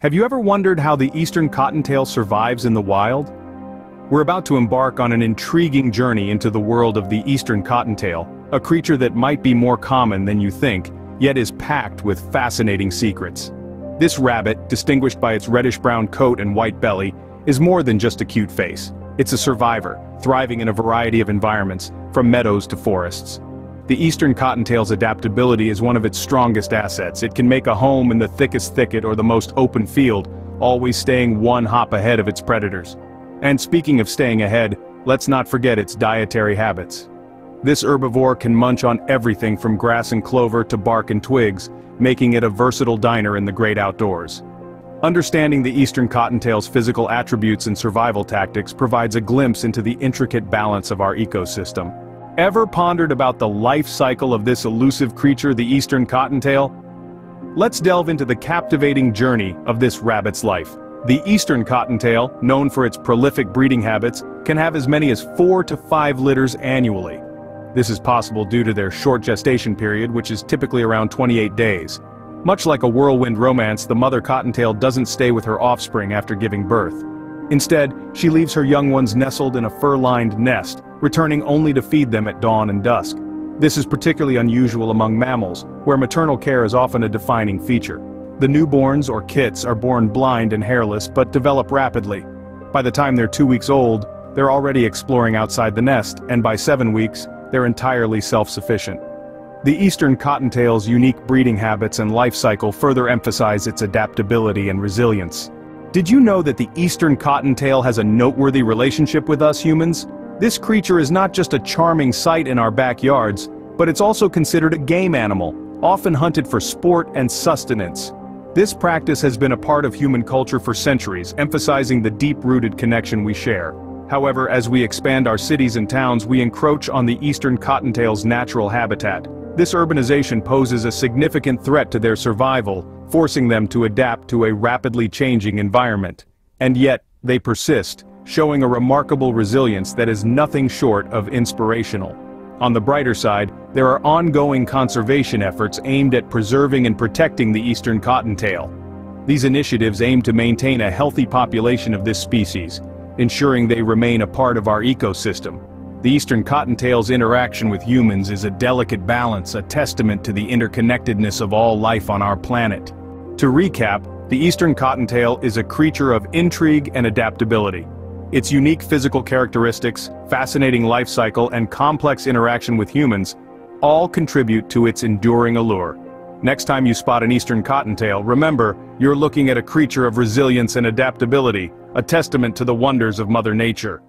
Have you ever wondered how the eastern cottontail survives in the wild? We're about to embark on an intriguing journey into the world of the eastern cottontail, a creature that might be more common than you think, yet is packed with fascinating secrets. This rabbit, distinguished by its reddish-brown coat and white belly, is more than just a cute face. It's a survivor, thriving in a variety of environments, from meadows to forests. The eastern cottontail's adaptability is one of its strongest assets. It can make a home in the thickest thicket or the most open field, always staying one hop ahead of its predators. And speaking of staying ahead, let's not forget its dietary habits. This herbivore can munch on everything from grass and clover to bark and twigs, making it a versatile diner in the great outdoors. Understanding the eastern cottontail's physical attributes and survival tactics provides a glimpse into the intricate balance of our ecosystem. Ever pondered about the life cycle of this elusive creature, the eastern cottontail? Let's delve into the captivating journey of this rabbit's life. The eastern cottontail, known for its prolific breeding habits, can have as many as 4 to 5 litters annually. This is possible due to their short gestation period, which is typically around 28 days. Much like a whirlwind romance, the mother cottontail doesn't stay with her offspring after giving birth. Instead, she leaves her young ones nestled in a fur-lined nest, returning only to feed them at dawn and dusk. This is particularly unusual among mammals, where maternal care is often a defining feature. The newborns, or kits, are born blind and hairless but develop rapidly. By the time they're 2 weeks old, they're already exploring outside the nest, and by 7 weeks, they're entirely self-sufficient. The eastern cottontail's unique breeding habits and life cycle further emphasize its adaptability and resilience. Did you know that the eastern cottontail has a noteworthy relationship with us humans? This creature is not just a charming sight in our backyards, but it's also considered a game animal, often hunted for sport and sustenance. This practice has been a part of human culture for centuries, emphasizing the deep-rooted connection we share. However, as we expand our cities and towns, we encroach on the eastern cottontail's natural habitat. This urbanization poses a significant threat to their survival, forcing them to adapt to a rapidly changing environment. And yet, they persist, showing a remarkable resilience that is nothing short of inspirational. On the brighter side, there are ongoing conservation efforts aimed at preserving and protecting the eastern cottontail. These initiatives aim to maintain a healthy population of this species, ensuring they remain a part of our ecosystem. The eastern cottontail's interaction with humans is a delicate balance, a testament to the interconnectedness of all life on our planet. To recap, the eastern cottontail is a creature of intrigue and adaptability. Its unique physical characteristics, fascinating life cycle, and complex interaction with humans all contribute to its enduring allure. Next time you spot an eastern cottontail, remember, you're looking at a creature of resilience and adaptability, a testament to the wonders of Mother Nature.